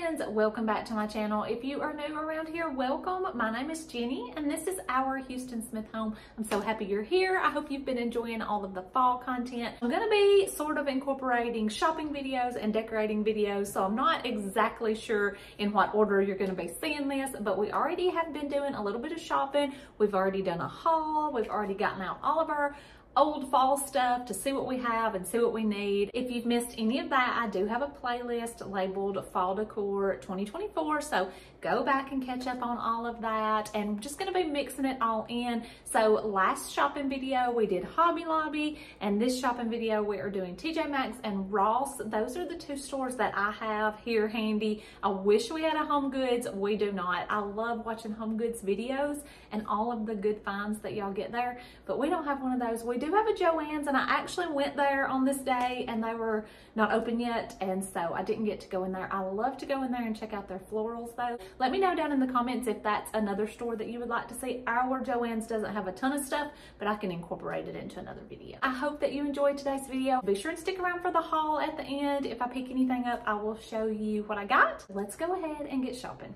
friends, welcome back to my channel. If you are new around here, welcome. My name is Jenny and this is Our Houston Smith Home. I'm so happy you're here. I hope you've been enjoying all of the fall content. I'm gonna be sort of incorporating shopping videos and decorating videos, so I'm not exactly sure in what order you're gonna be seeing this, but we already have been doing a little bit of shopping. We've already done a haul. We've already gotten out all of our old fall stuff to see what we have and see what we need. If you've missed any of that, I do have a playlist labeled Fall Decor 2024, so go back and catch up on all of that. And I'm just gonna be mixing it all in. So last shopping video we did Hobby Lobby, and this shopping video we are doing TJ Maxx and Ross. Those are the two stores that I have here handy. I wish we had a Home Goods, we do not. I love watching Home Goods videos and all of the good finds that y'all get there, but we don't have one of those. We do have a Joann's, and I actually went there on this day and they were not open yet, and so I didn't get to go in there. I love to go in there and check out their florals though. Let me know down in the comments if that's another store that you would like to see. Our Joann's doesn't have a ton of stuff, but I can incorporate it into another video. I hope that you enjoyed today's video. Be sure and stick around for the haul at the end. If I pick anything up, I will show you what I got. Let's go ahead and get shopping.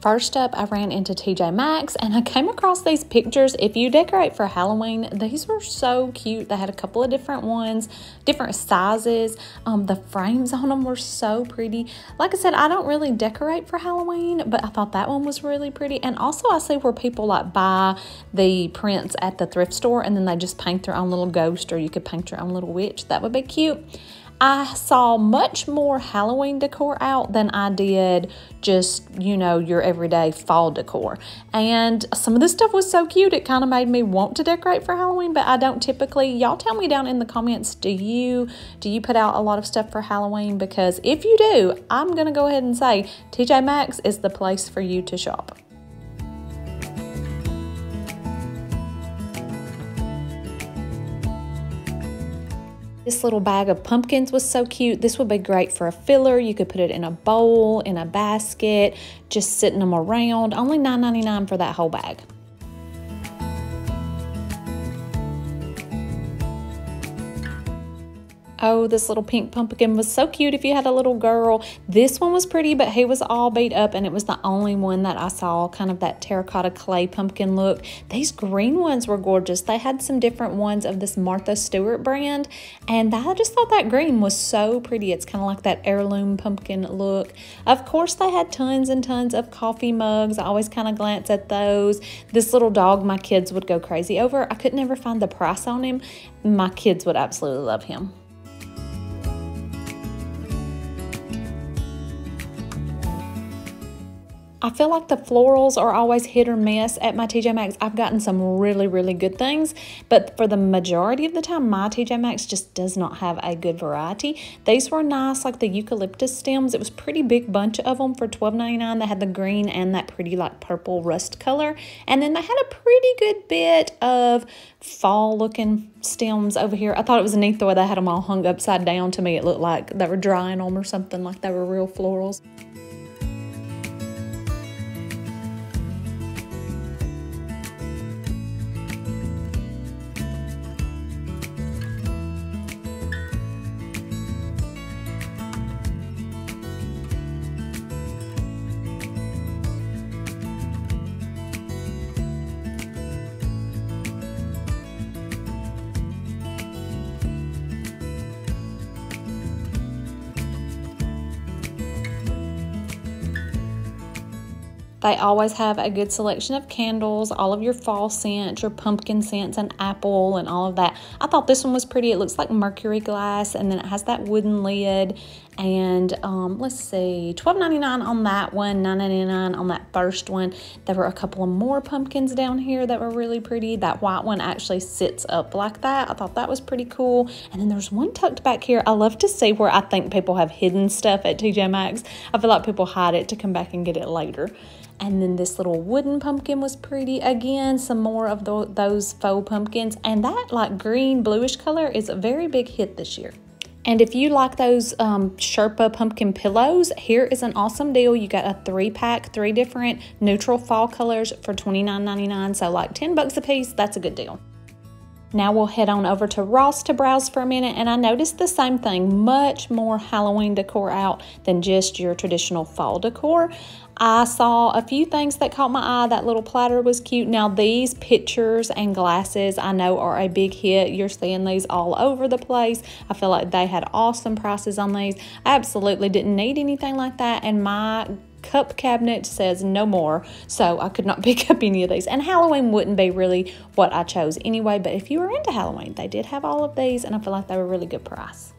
First up, I ran into TJ Maxx and I came across these pictures. If you decorate for Halloween, these were so cute. They had a couple of different ones, different sizes. The frames on them were so pretty. Like I said, I don't really decorate for Halloween, but I thought that one was really pretty. And also I see where people like buy the prints at the thrift store and then they just paint their own little ghost, or you could paint your own little witch. That would be cute. I saw much more Halloween decor out than I did just, you know, your everyday fall decor. And some of this stuff was so cute, it kind of made me want to decorate for Halloween, but I don't typically. Y'all tell me down in the comments, do you put out a lot of stuff for Halloween? Because if you do, I'm gonna go ahead and say TJ Maxx is the place for you to shop. This little bag of pumpkins was so cute. This would be great for a filler. You could put it in a bowl, in a basket, just sitting them around. Only $9.99 for that whole bag. Oh, this little pink pumpkin was so cute if you had a little girl. This one was pretty, but he was all beat up, and it was the only one that I saw, kind of that terracotta clay pumpkin look. These green ones were gorgeous. They had some different ones of this Martha Stewart brand, and I just thought that green was so pretty. It's kind of like that heirloom pumpkin look. Of course, they had tons and tons of coffee mugs. I always kind of glance at those. This little dog my kids would go crazy over. I could never find the price on him. My kids would absolutely love him. I feel like the florals are always hit or miss at my TJ Maxx. I've gotten some really, really good things, but for the majority of the time, my TJ Maxx just does not have a good variety. These were nice, like the eucalyptus stems. It was a pretty big bunch of them for $12.99. They had the green and that pretty like purple rust color. And then they had a pretty good bit of fall looking stems over here. I thought it was neat the way they had them all hung upside down. To me, it looked like they were drying them or something, like they were real florals. They always have a good selection of candles, all of your fall scents, your pumpkin scents, and apple, and all of that. I thought this one was pretty. It looks like mercury glass, and then it has that wooden lid. And let's see, $12.99 on that one, $9.99 on that first one. There were a couple of more pumpkins down here that were really pretty. That white one actually sits up like that. I thought that was pretty cool. And then there's one tucked back here. I love to see where I think people have hidden stuff at TJ Maxx. I feel like people hide it to come back and get it later. And then this little wooden pumpkin was pretty. Again, some more of those faux pumpkins. And that like green bluish color is a very big hit this year. And if you like those Sherpa pumpkin pillows, here is an awesome deal. You got a 3-pack, 3 different neutral fall colors for $29.99. So like $10 a piece, that's a good deal. Now we'll head on over to Ross to browse for a minute, and I noticed the same thing, much more Halloween decor out than just your traditional fall decor. I saw a few things that caught my eye. That little platter was cute. Now these pictures and glasses I know are a big hit. You're seeing these all over the place. I feel like they had awesome prices on these. I absolutely didn't need anything like that, and my cup cabinet says no more, so I could not pick up any of these, and Halloween wouldn't be really what I chose anyway. But if you were into Halloween, they did have all of these, and I feel like they were a really good price.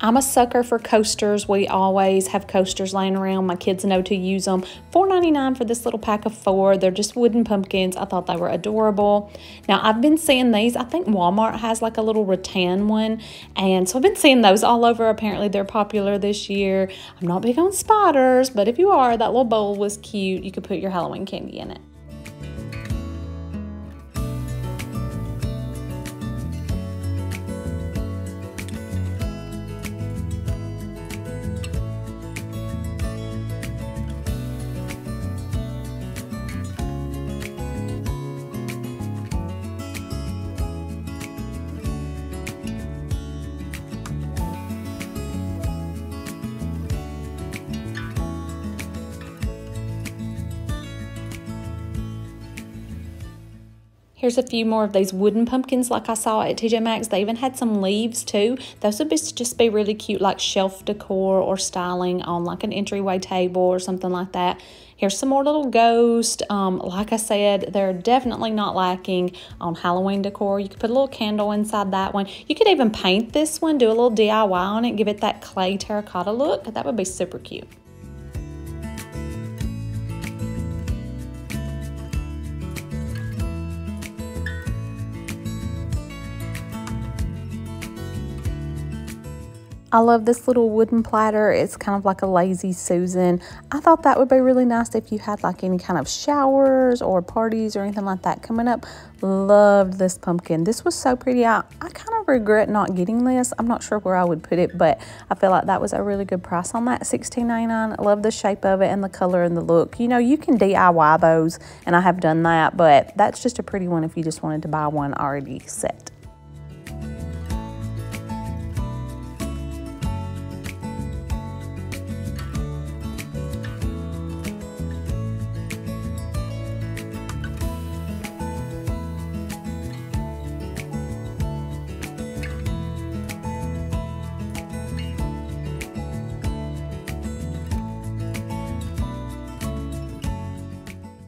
I'm a sucker for coasters. We always have coasters laying around. My kids know to use them. $4.99 for this little pack of 4. They're just wooden pumpkins. I thought they were adorable. Now, I've been seeing these. I think Walmart has like a little rattan one, and so I've been seeing those all over. Apparently, they're popular this year. I'm not big on spiders, but if you are, that little bowl was cute. You could put your Halloween candy in it. Here's a few more of these wooden pumpkins like I saw at TJ Maxx. They even had some leaves too. Those would just be really cute, like shelf decor or styling on like an entryway table or something like that. Here's some more little ghosts. Like I said, they're definitely not lacking on Halloween decor. You could put a little candle inside that one. You could even paint this one, do a little DIY on it, give it that clay terracotta look. That would be super cute. I love this little wooden platter. It's kind of like a lazy Susan. I thought that would be really nice if you had like any kind of showers or parties or anything like that coming up. Loved this pumpkin. This was so pretty. I kind of regret not getting this. I'm not sure where I would put it, but I feel like that was a really good price on that, $16.99. I love the shape of it and the color and the look. You know, you can DIY those, and I have done that, but that's just a pretty one if you just wanted to buy one already set.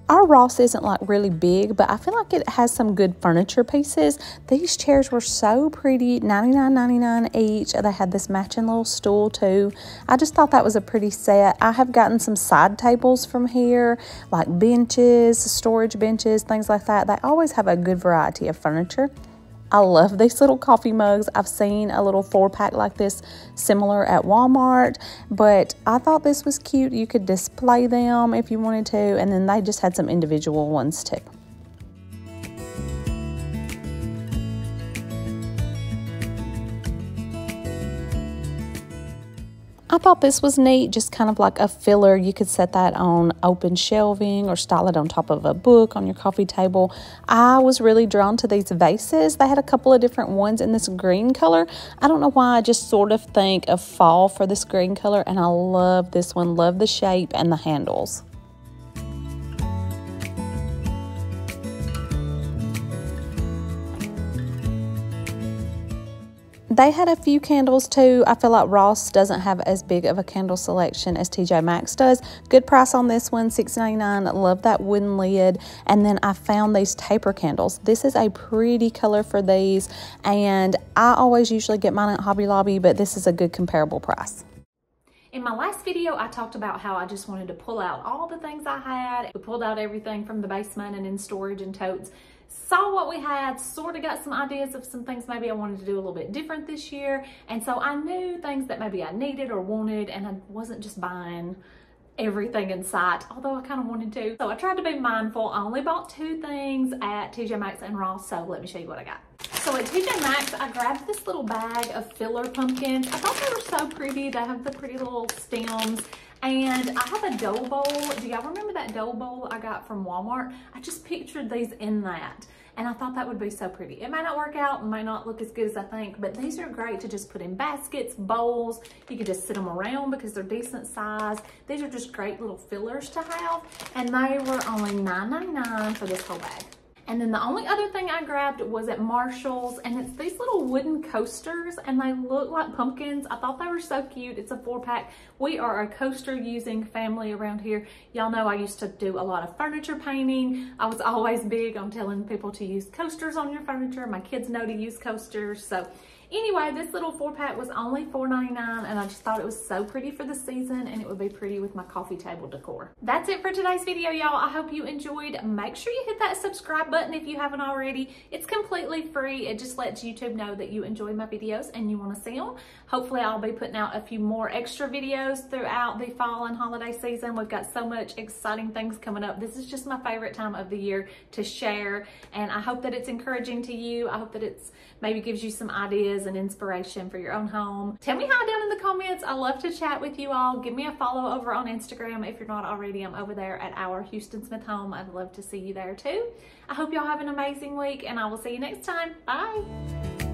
Our Ross isn't like really big, but I feel like it has some good furniture pieces. These chairs were so pretty, $99.99 each. They had this matching little stool too. I just thought that was a pretty set. I have gotten some side tables from here, like benches, storage benches, things like that. They always have a good variety of furniture. I love these little coffee mugs. I've seen a little 4-pack like this similar at Walmart, but I thought this was cute. You could display them if you wanted to, and then they just had some individual ones too. I thought this was neat, just kind of like a filler. You could set that on open shelving or style it on top of a book on your coffee table. I was really drawn to these vases. They had a couple of different ones in this green color. I don't know why, I just sort of think of fall for this green color, and I love this one. Love the shape and the handles. They had a few candles too. I feel like Ross doesn't have as big of a candle selection as TJ Maxx does. Good price on this one, $6.99. Love that wooden lid. And then I found these taper candles. This is a pretty color for these, and I always usually get mine at Hobby Lobby, but this is a good comparable price. In my last video, I talked about how I just wanted to pull out all the things I had. We pulled out everything from the basement and in storage and totes. Saw what we had, sort of got some ideas of some things maybe I wanted to do a little bit different this year. And so I knew things that maybe I needed or wanted, and I wasn't just buying everything in sight, although I kind of wanted to. So I tried to be mindful. I only bought 2 things at TJ Maxx and Ross, so let me show you what I got. So at TJ Maxx, I grabbed this little bag of filler pumpkins. I thought they were so pretty. They have the pretty little stems. And I have a dough bowl. Do y'all remember that dough bowl I got from Walmart? I just pictured these in that. And I thought that would be so pretty. It might not work out, might not look as good as I think, but these are great to just put in baskets, bowls. You could just sit them around because they're decent size. These are just great little fillers to have. And they were only $9.99 for this whole bag. And then the only other thing I grabbed was at Marshall's, and it's these little wooden coasters, and they look like pumpkins. I thought they were so cute. It's a 4-pack. We are a coaster using family around here. Y'all know I used to do a lot of furniture painting. I was always big on telling people to use coasters on your furniture. My kids know to use coasters. So anyway, this little 4-pack was only $4.99, and I just thought it was so pretty for the season, and it would be pretty with my coffee table decor. That's it for today's video, y'all. I hope you enjoyed. Make sure you hit that subscribe button if you haven't already. It's completely free. It just lets YouTube know that you enjoy my videos and you want to see them. Hopefully, I'll be putting out a few more extra videos throughout the fall and holiday season. We've got so much exciting things coming up. This is just my favorite time of the year to share, and I hope that it's encouraging to you. I hope that it's maybe gives you some ideas and inspiration for your own home. Tell me how down in the comments. I love to chat with you all. Give me a follow over on Instagram if you're not already. I'm over there at Our Houston Smith Home. I'd love to see you there too. I hope y'all have an amazing week, and I will see you next time. Bye.